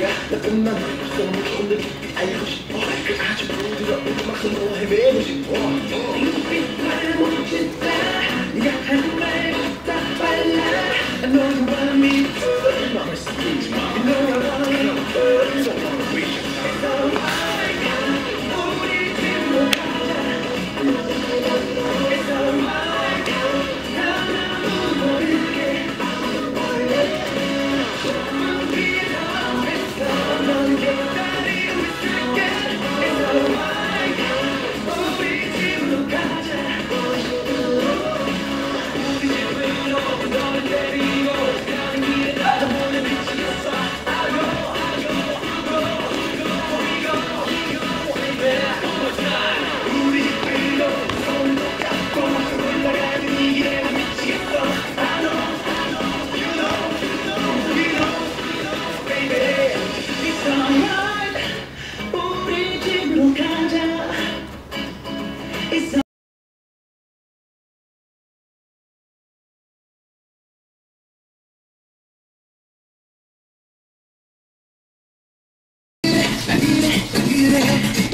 나 끝만 막상 너무 힘들게 알고 싶어. 그 아주 부드러운 막상 너와 헤매고 싶어. 눈빛 말고 싶다. 네가 하는 말보다 빨라. I know you want me too. 맘을 쓰지 마. You know I want me too. I know I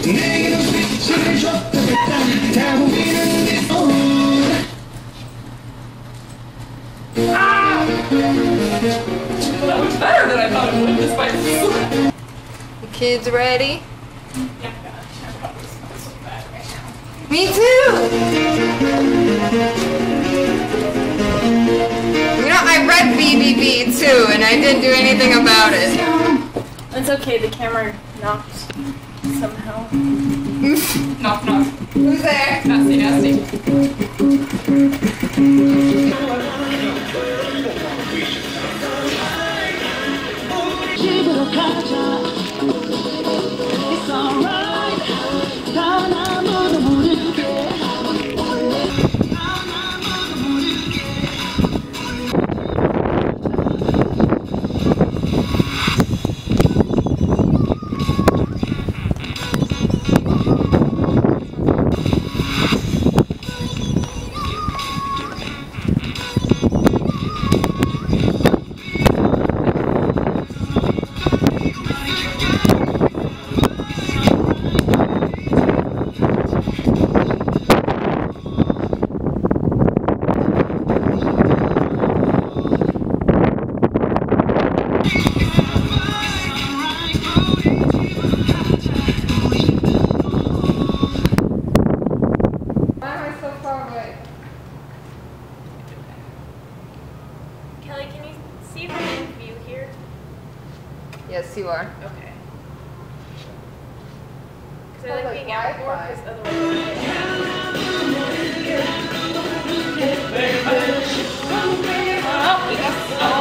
내게는 빛을 줬다겠다. 다 보이는 내 own. 아! That was better than I thought it would, despite you. The kids ready? Yeah, gosh, I probably smell so bad right now. Me too! You know, I read BBB too, and I didn't do anything about it. It's okay, the camera knocked. Somehow. Knock, knock. Who's there? Nasty, nasty. It's alright. 난 아무도 모를게. 난 아무도 모를게. Yes, you are. Okay. Because I like being out more, because otherwise...